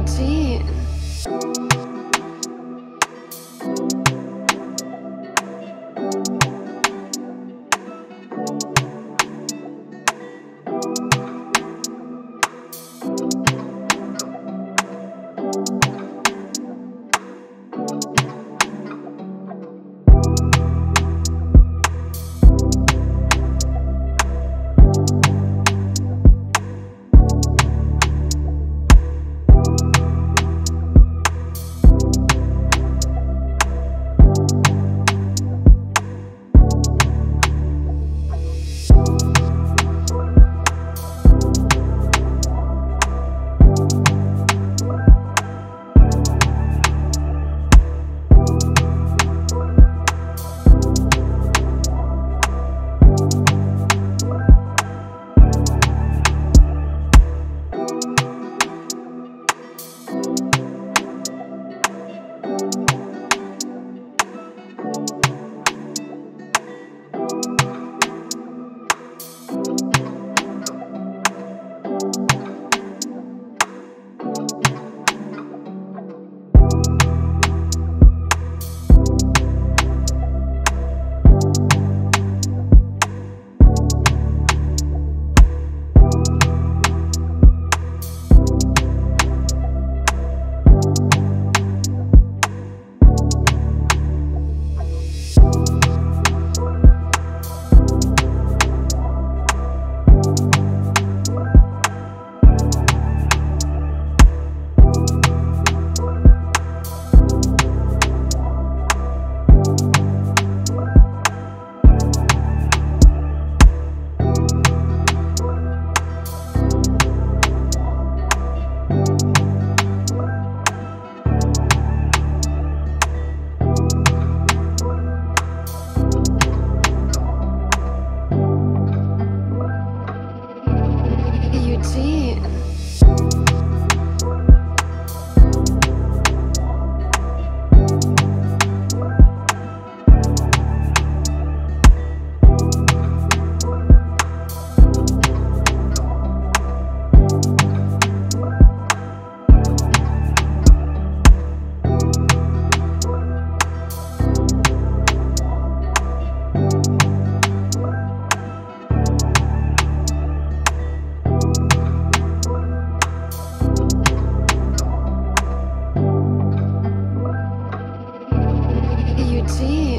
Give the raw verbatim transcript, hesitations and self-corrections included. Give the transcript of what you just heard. routine. See?